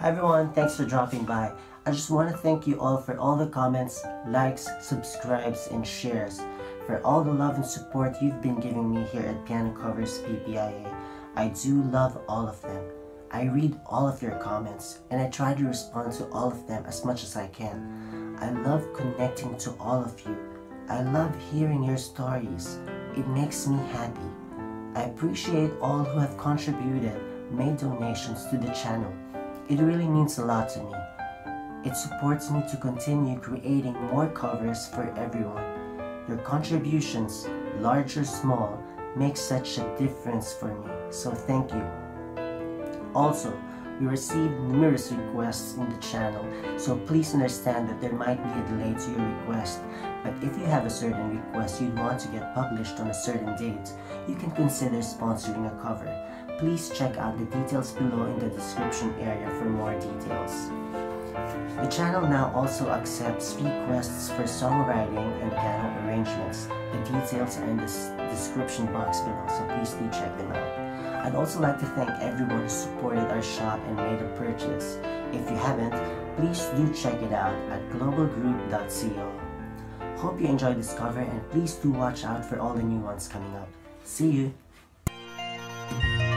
Hi everyone, thanks for dropping by. I just want to thank you all for all the comments, likes, subscribes, and shares. For all the love and support you've been giving me here at Piano Covers PPIA. I do love all of them. I read all of your comments, and I try to respond to all of them as much as I can. I love connecting to all of you. I love hearing your stories. It makes me happy. I appreciate all who have contributed, made donations to the channel. It really means a lot to me. It supports me to continue creating more covers for everyone. Your contributions, large or small, make such a difference for me, so thank you. Also, we received numerous requests in the channel, so please understand that there might be a delay to your request, but if you have a certain request you'd want to get published on a certain date, you can consider sponsoring a cover. Please check out the details below in the description area for more details. The channel now also accepts requests for songwriting and piano arrangements. The details are in the description box below, so please do check them out. I'd also like to thank everyone who supported our shop and made a purchase. If you haven't, please do check it out at globalgroup.co. Hope you enjoyed this cover, and please do watch out for all the new ones coming up. See you!